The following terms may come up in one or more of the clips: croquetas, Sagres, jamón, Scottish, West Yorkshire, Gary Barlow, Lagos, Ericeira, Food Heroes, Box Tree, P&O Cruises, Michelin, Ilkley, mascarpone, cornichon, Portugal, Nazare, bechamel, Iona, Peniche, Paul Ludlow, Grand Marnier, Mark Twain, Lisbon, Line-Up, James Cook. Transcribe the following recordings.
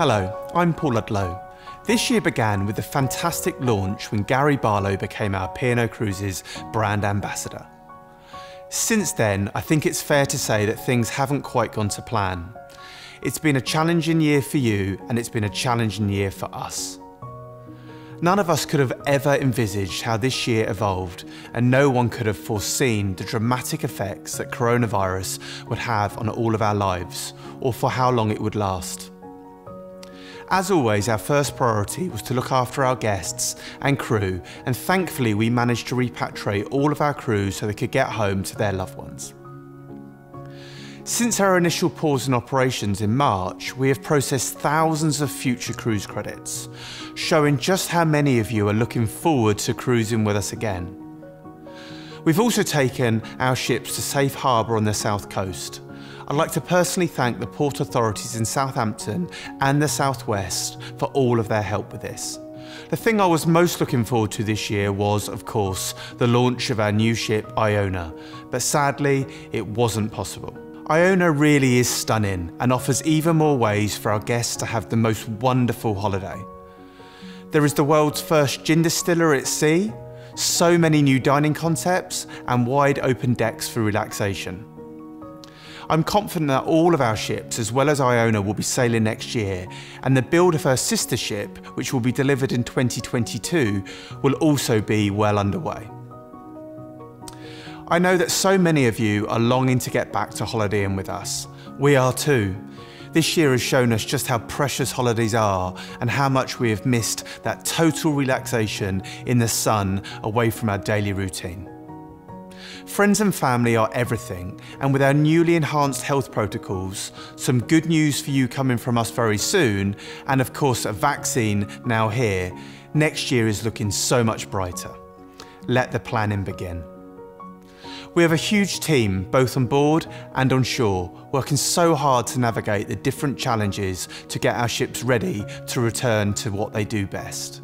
Hello, I'm Paul Ludlow. This year began with the fantastic launch when Gary Barlow became our P&O Cruises brand ambassador. Since then, I think it's fair to say that things haven't quite gone to plan. It's been a challenging year for you, and it's been a challenging year for us. None of us could have ever envisaged how this year evolved, and no one could have foreseen the dramatic effects that coronavirus would have on all of our lives, or for how long it would last. As always, our first priority was to look after our guests and crew, and thankfully we managed to repatriate all of our crew so they could get home to their loved ones. Since our initial pause in operations in March, we have processed thousands of future cruise credits, showing just how many of you are looking forward to cruising with us again. We've also taken our ships to safe harbour on the south coast. I'd like to personally thank the port authorities in Southampton and the South West for all of their help with this. The thing I was most looking forward to this year was, of course, the launch of our new ship, Iona, but sadly, it wasn't possible. Iona really is stunning and offers even more ways for our guests to have the most wonderful holiday. There is the world's first gin distillery at sea, so many new dining concepts, and wide open decks for relaxation. I'm confident that all of our ships, as well as Iona, will be sailing next year, and the build of her sister ship, which will be delivered in 2022, will also be well underway. I know that so many of you are longing to get back to holidaying with us. We are too. This year has shown us just how precious holidays are and how much we have missed that total relaxation in the sun away from our daily routine. Friends and family are everything, and with our newly enhanced health protocols, some good news for you coming from us very soon, and of course a vaccine now here, next year is looking so much brighter. Let the planning begin. We have a huge team, both on board and on shore, working so hard to navigate the different challenges to get our ships ready to return to what they do best.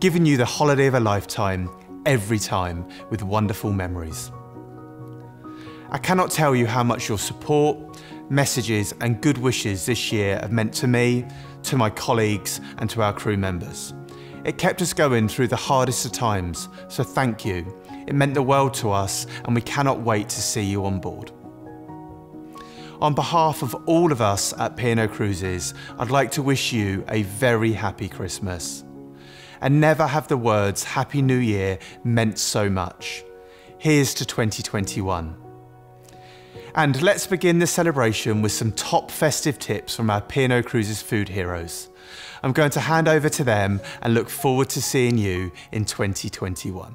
Giving you the holiday of a lifetime, every time, with wonderful memories. I cannot tell you how much your support, messages and good wishes this year have meant to me, to my colleagues and to our crew members. It kept us going through the hardest of times, so thank you. It meant the world to us, and we cannot wait to see you on board. On behalf of all of us at P&O Cruises, I'd like to wish you a very happy Christmas. And never have the words Happy New Year meant so much. Here's to 2021. And let's begin the celebration with some top festive tips from our P&O Cruises food heroes. I'm going to hand over to them and look forward to seeing you in 2021.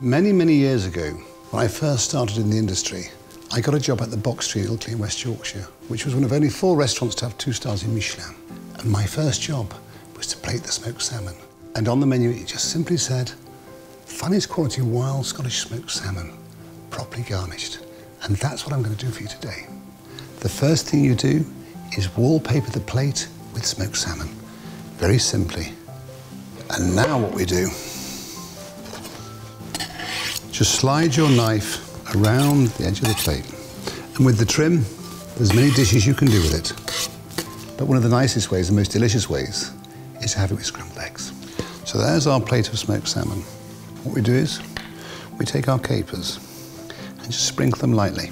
Many, many years ago, when I first started in the industry, I got a job at the Box Tree in Ilkley in West Yorkshire, which was one of only 4 restaurants to have 2 stars in Michelin. And my first job was to plate the smoked salmon. And on the menu, it just simply said, finest quality wild Scottish smoked salmon, properly garnished. And that's what I'm going to do for you today. The first thing you do is wallpaper the plate with smoked salmon, very simply. And now what we do, just slide your knife around the edge of the plate. And with the trim, there's many dishes you can do with it. But one of the nicest ways, the most delicious ways, is to have it with scrambled eggs. So there's our plate of smoked salmon. What we do is, we take our capers and just sprinkle them lightly.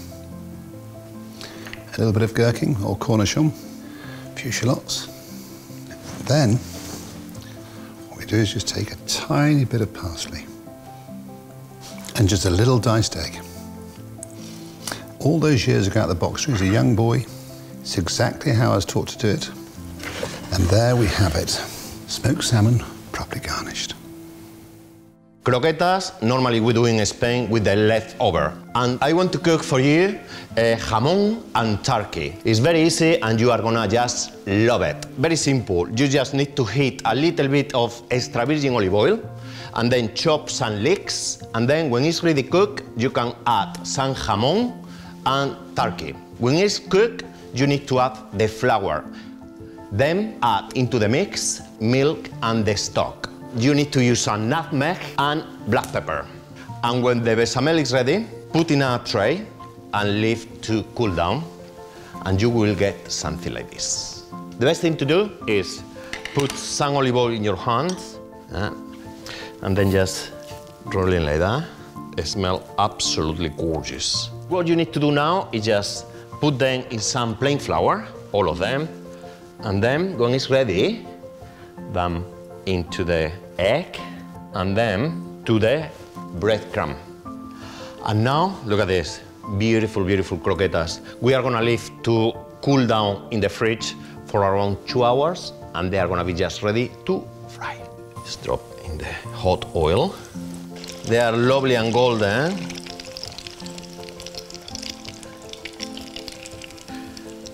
A little bit of gherkin or cornichon, a few shallots. Then, what we do is just take a tiny bit of parsley and just a little diced egg. All those years ago at the Box Tree, as a young boy, it's exactly how I was taught to do it. And there we have it, smoked salmon, properly garnished. Croquetas, normally we do in Spain with the leftover. And I want to cook for you jamón and turkey. It's very easy and you are gonna just love it. Very simple, you just need to heat a little bit of extra virgin olive oil and then chop some leeks, and then when it's ready cooked, you can add some jamón and turkey. When it's cooked, you need to add the flour. Then add into the mix milk and the stock. You need to use some nutmeg and black pepper. And when the bechamel is ready, put in a tray and leave to cool down, and you will get something like this. The best thing to do is put some olive oil in your hands and then just roll in like that. It smells absolutely gorgeous. What you need to do now is just put them in some plain flour, all of them, and then when it's ready, them into the egg and then to the breadcrumb. And now, look at this. Beautiful, beautiful croquetas. We are gonna leave to cool down in the fridge for around 2 hours, and they are gonna be just ready to fry. Just drop in the hot oil. They are lovely and golden.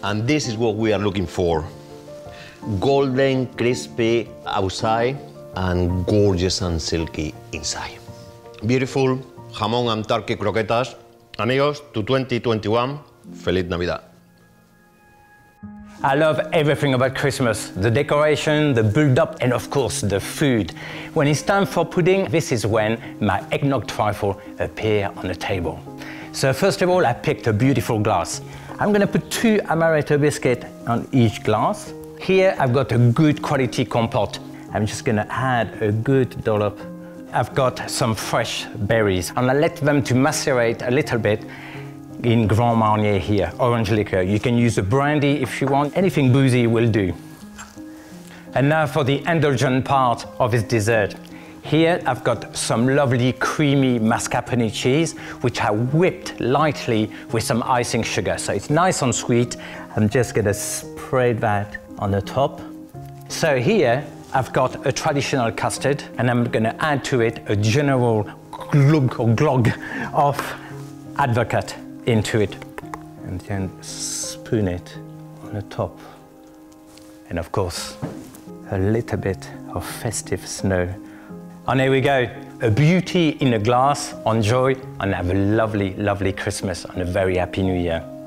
And this is what we are looking for. Golden, crispy outside, and gorgeous and silky inside. Beautiful jamón and turkey croquetas. Amigos, to 2021, Feliz Navidad. I love everything about Christmas. The decoration, the build-up, and of course, the food. When it's time for pudding, this is when my eggnog trifle appears on the table. So first of all, I picked a beautiful glass. I'm gonna put 2 amaretto biscuits on each glass. Here, I've got a good quality compote. I'm just gonna add a good dollop. I've got some fresh berries, and I let them to macerate a little bit in Grand Marnier here, orange liquor. You can use a brandy if you want. Anything boozy will do. And now for the indulgent part of this dessert. Here I've got some lovely creamy mascarpone cheese, which I whipped lightly with some icing sugar. So it's nice and sweet. I'm just gonna spread that on the top. So here, I've got a traditional custard, and I'm gonna add to it a general glug or glog of advocate into it. And then spoon it on the top. And of course, a little bit of festive snow. And here we go, a beauty in a glass. Enjoy and have a lovely, lovely Christmas and a very happy New Year.